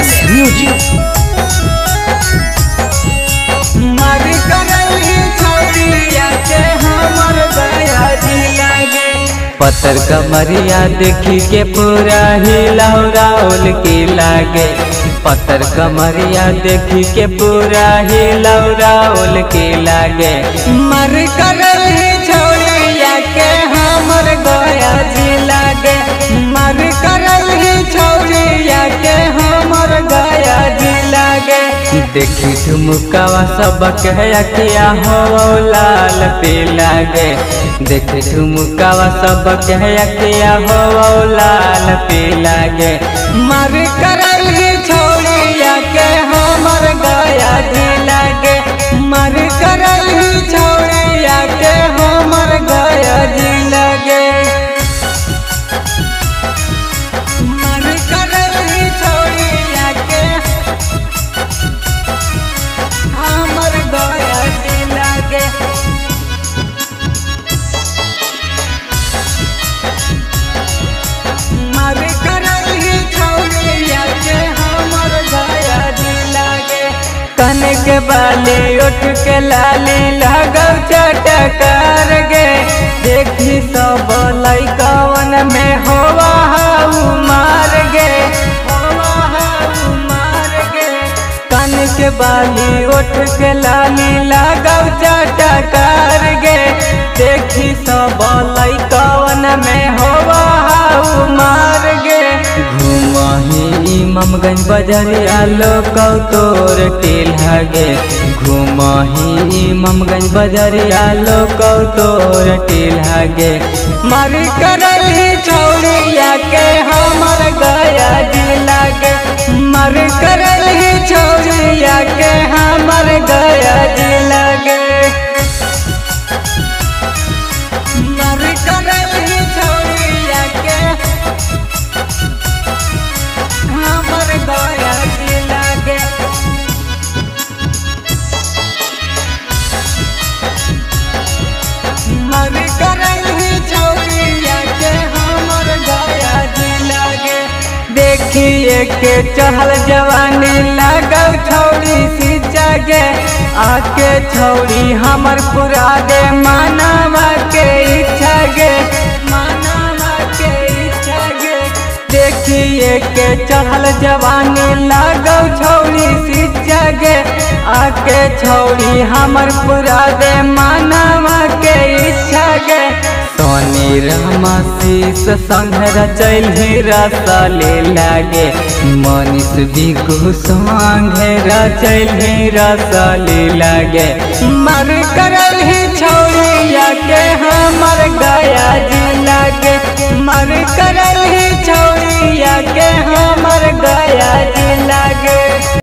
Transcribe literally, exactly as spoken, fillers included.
S music. पत्थर कमरिया देखी के पूरा हिलौराउल के लागे, पत्थर कमरिया देखी के पूरा हिलौराउल के लागे। मर करैलही छौड़िया के हमर गया जिलागे, मर करैलही छौड़िया के हमर गया जिलागे। देखी ठुमकावा सबक है अखिया हो लाल पे लागे, देख झुमकावा सबक है अखिया हो लाल पे लागे। मर करैलही छौड़िया के हमर गया जिलागे, मर करैलही छौड़िया के हमर गया जिलागे। मर करैलही छौड़िया के हमर गया जिलागे। कन के बाले उठ के लाली लगौ चटकार गे, देखी सब लैकवन में होवा हाउ मार गे, होवा हाउ मार गे। कन के बाली उठ के लाली लगौ चटकार गे, देखी सब लैकवन में होवा हाउ मार गे। घूमही इमामगंज बजरिया लोकौ तोर के लागे, घूमही इमामगंज बजरिया लोकौ तोर के लागे। मर करैलही छौड़िया के हमर गया जिलागे, मर करैलही छौड़िया के हमर गया जिलागे। देखिए के चहल जवानी लगौ छौड़ी सी जगे, आके छौड़ी हमर पुरा दे मानवा के इच्छा गे, मानवा के इच्छा गे। देखिए के चहल जवानी लगौ छौड़ी सी जगे, आके छौड़ी हमर पुरा दे मानवा के इच्छा गे। सोनी रामा शीश संग रचैलही रसले लागे, मनीष बिगु संग रचैलही रसले लागे। मर करैलही छौड़िया के हमर गया जिलागे, मर करैलही छौड़िया के हमर गया जिलागे।